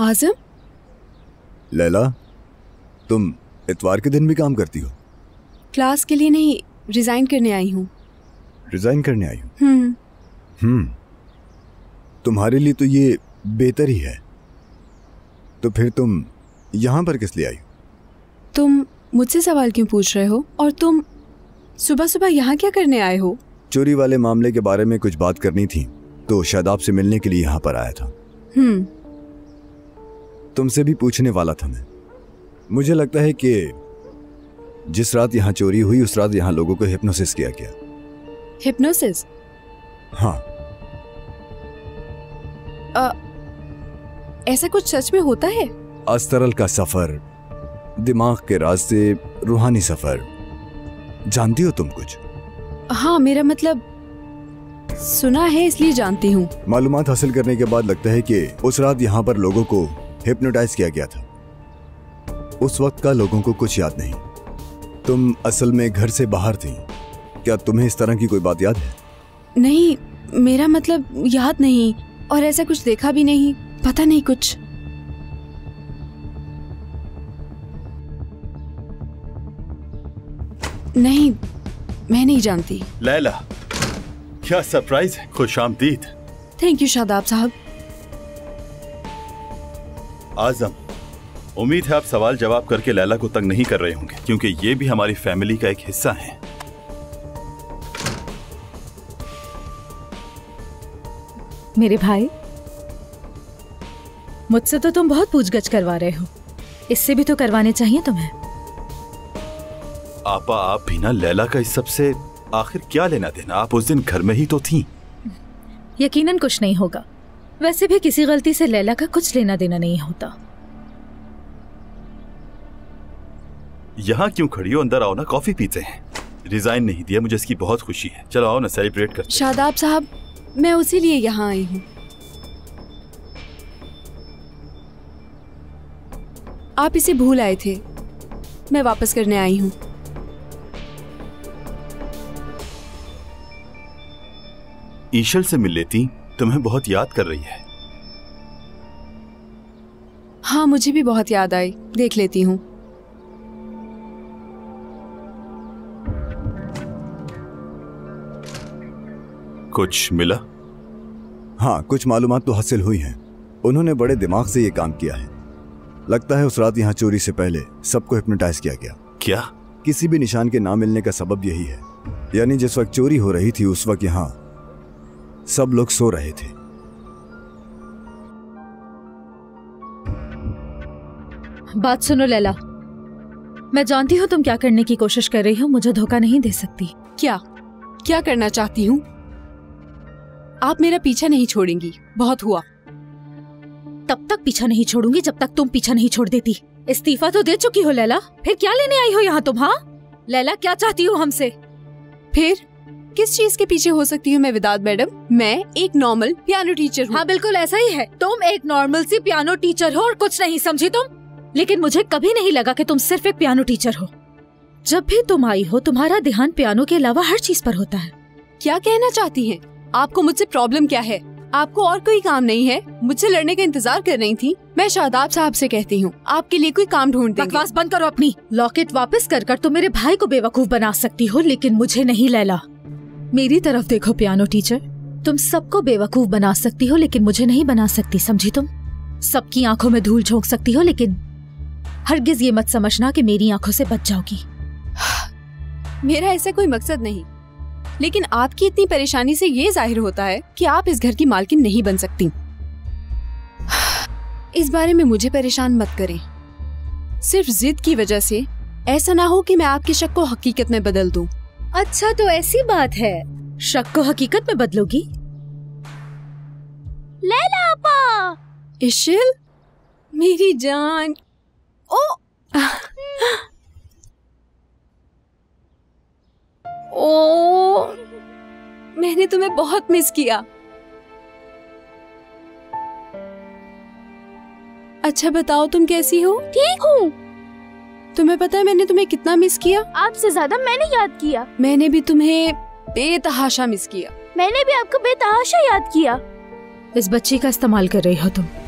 आजम? लैला, तुम इतवार के दिन भी काम करती हो? क्लास के लिए नहीं, रिजाइन करने आई हूँ। रिजाइन करने आई हूँ? तुम्हारे लिए तो ये बेहतर ही है। तो फिर तुम यहाँ पर किस लिए आई हो? तुम मुझसे सवाल क्यों पूछ रहे हो? और तुम सुबह सुबह यहाँ क्या करने आए हो? चोरी वाले मामले के बारे में कुछ बात करनी थी, तो शायद आपसे मिलने के लिए यहाँ पर आया था। तुमसे भी पूछने वाला था मैं। मुझे लगता है कि जिस रात यहाँ चोरी हुई, उस रात यहाँ लोगों को हिप्नोसिस किया गया। हिप्नोसिस? हाँ। ऐसा कुछ सच में होता है? अस्तरल का सफर, दिमाग के रास्ते, रूहानी सफर, जानती हो तुम कुछ? हाँ, मेरा मतलब सुना है इसलिए जानती हूँ। मालूमात हासिल करने के बाद लगता है कि उस रात यहाँ पर लोगों को हिप्नोटाइज किया गया था। उस वक्त का लोगों को कुछ याद नहीं। तुम असल में घर से बाहर थी, क्या तुम्हें इस तरह की कोई बात याद है? नहीं, मेरा मतलब याद नहीं, और ऐसा कुछ देखा भी नहीं, पता नहीं कुछ। नहीं, मैं नहीं जानती। लैला, क्या सरप्राइज है। खुश आमदीद। थैंक यू शादाब साहब। आजम, उम्मीद है आप सवाल जवाब करके लैला को तंग नहीं कर रहे होंगे, क्योंकि ये भी हमारी फैमिली का एक हिस्सा है। मेरे भाई, मुझसे तो तुम बहुत पूछगछ करवा रहे हो, इससे भी तो करवाने चाहिए तुम्हें। आपा, आप भी ना लैला का इस सबसे आखिर क्या लेना देना? आप उस दिन घर में ही तो थीं। यकीनन कुछ नहीं होगा। वैसे भी किसी गलती से लैला का कुछ लेना देना नहीं होता। यहाँ क्यों खड़ी हो? अंदर आओ ना, कॉफी पीते हैं। रिजाइन नहीं दिया, मुझे इसकी बहुत खुशी है। चलो आओ ना, सेलिब्रेट करते हैं। शादाब साहब, मैं उसी लिए यहाँ आई हूँ। आप इसे भूल आए थे, मैं वापस करने आई हूँ। ईशल से मिल लेती, तुम्हें बहुत याद कर रही है। हाँ, मुझे भी बहुत याद आई, देख लेती हूँ। कुछ मिला? हाँ, कुछ मालूमात तो हासिल हुई हैं। उन्होंने बड़े दिमाग से ये काम किया है। लगता है उस रात यहाँ चोरी से पहले सबको हिप्नोटाइज किया गया। क्या? किसी भी निशान के ना मिलने का सबब यही है। यानी जिस वक्त चोरी हो रही थी, उस वक्त यहाँ सब लोग सो रहे थे। बात सुनो लैला, मैं जानती हूँ तुम क्या करने की कोशिश कर रही हो। मुझे धोखा नहीं दे सकती। क्या करना चाहती हूँ? आप मेरा पीछा नहीं छोड़ेंगी, बहुत हुआ। तब तक पीछा नहीं छोड़ूंगी जब तक तुम पीछा नहीं छोड़ देती। इस्तीफा तो दे चुकी हो लैला, फिर क्या लेने आई हो यहाँ तुम? हाँ लैला, क्या चाहती हो हमसे? फिर किस चीज के पीछे हो सकती हूँ मैं विदात मैडम? मैं एक नॉर्मल पियानो टीचर हूँ। हाँ बिल्कुल ऐसा ही है, तुम एक नॉर्मल सी पियानो टीचर हो और कुछ नहीं समझी तुम। लेकिन मुझे कभी नहीं लगा कि तुम सिर्फ एक पियानो टीचर हो। जब भी तुम आई हो, तुम्हारा ध्यान पियानो के अलावा हर चीज पर होता है। क्या कहना चाहती है? आपको मुझसे प्रॉब्लम क्या है? आपको और कोई काम नहीं है? मुझसे लड़ने का इंतजार कर रही थी? मैं शादाब साहब से कहती हूँ, आपके लिए कोई काम ढूंढ देंगे। बकवास बंद करो अपनी। लॉकेट वापस कर तुम मेरे भाई को बेवकूफ बना सकती हो, लेकिन मुझे नहीं। लैला, मेरी तरफ देखो पियानो टीचर, तुम सबको बेवकूफ बना सकती हो, लेकिन मुझे नहीं बना सकती, समझी? तुम सबकी आंखों में धूल झोंक सकती हो, लेकिन हरगिज ये मत समझना कि मेरी आंखों से बच जाओगी। मेरा ऐसा कोई मकसद नहीं, लेकिन आपकी इतनी परेशानी से ये जाहिर होता है कि आप इस घर की मालकिन नहीं बन सकती। इस बारे में मुझे परेशान मत करें। सिर्फ जिद की वजह से ऐसा ना हो कि मैं आपके शक को हकीकत में बदल दूं। अच्छा, तो ऐसी बात है, शक को हकीकत में बदलोगी? लैला आपा, इशिल, मेरी जान। ओ ओ, मैंने तुम्हें बहुत मिस किया। अच्छा बताओ, तुम कैसी हो? ठीक हूँ। तुम्हें पता है मैंने तुम्हें कितना मिस किया? आपसे ज्यादा मैंने याद किया। मैंने भी तुम्हें बेतहाशा मिस किया। मैंने भी आपको बेतहाशा याद किया। इस बच्ची का इस्तेमाल कर रही हो तुम।